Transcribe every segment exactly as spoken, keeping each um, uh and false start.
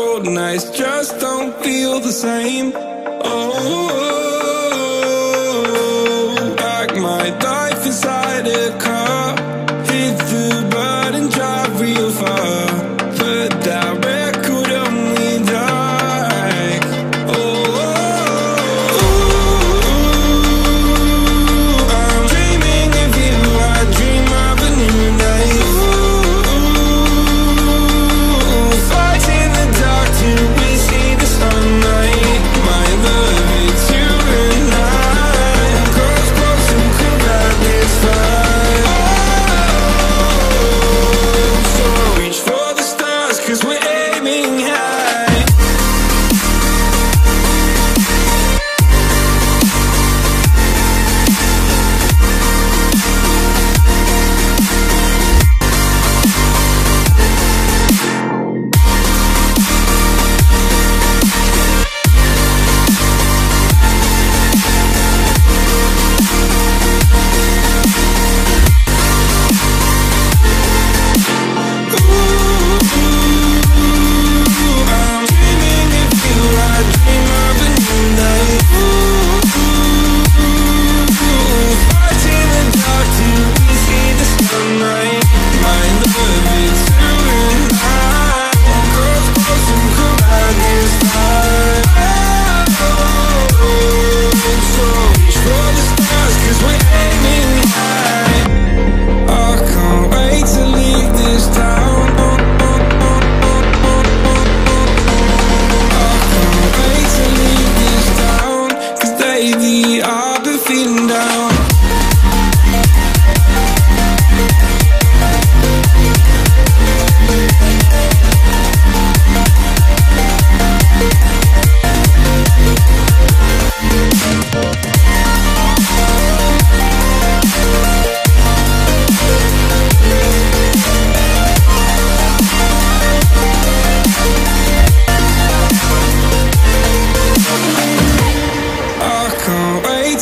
cold nights just don't feel the same. Oh, pack my life inside a car, hit the bud and drive real far. Put that record on me like, oh, oh, oh, I'm dreaming of you, I dream of a new night.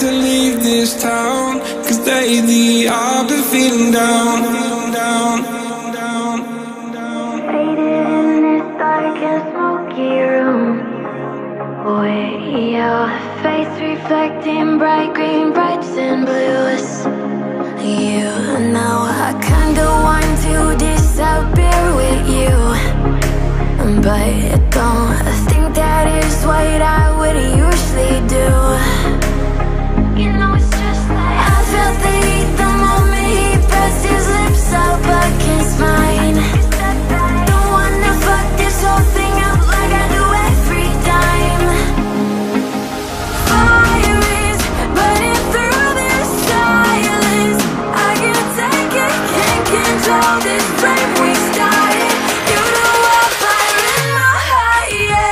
To leave this town, 'cause lately I've been feeling down, down, down, down. Faded in this dark and smoky room, with your face reflecting bright green, brights and blues. You know I kinda want to disappear with you, but I don't think that is what I would usually do. You know it's just like I felt the heat the moment he pressed his lips up against mine. Don't wanna fuck this whole thing up like I do every time. Fire is burning through this silence. I can't take it, can't control this flame we started. You know I'm fire in my heart, yeah.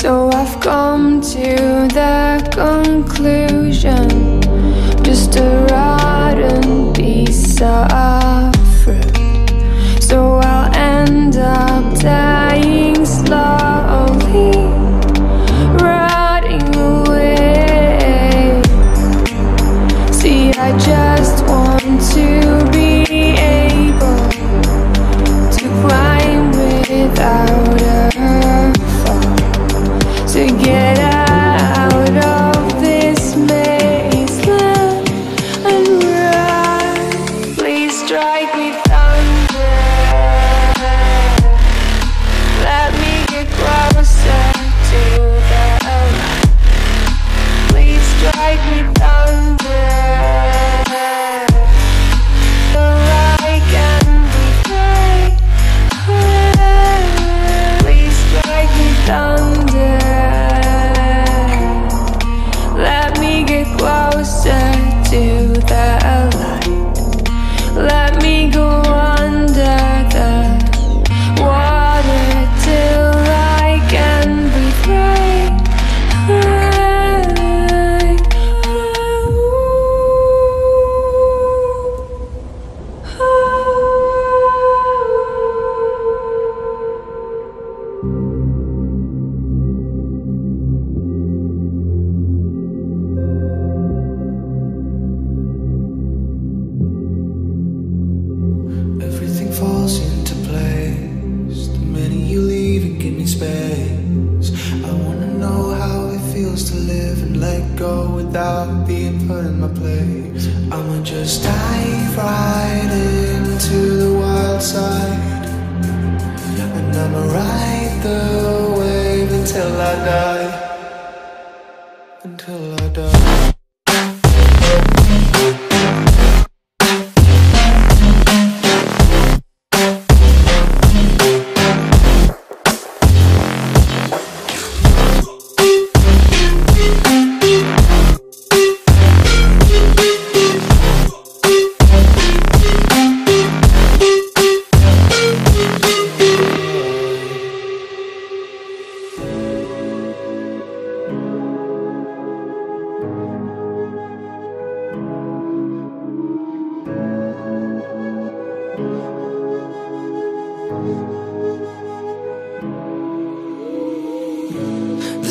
So I've come to the conclusion, just a rotten piece of fruit. So I'll end up dying slowly, rotting away. See, I just want to be able to climb without a to get out of this mazeland and run. Please strike me thunder, let me get closer to the light. Please strike me thunder, so I can be free. Please strike me thunder, closer to the light. Let me go under the water till I can be free. To live and let go without being put in my place. I'ma just dive right into the wild side, and I'ma ride the wave until I die, until I die. The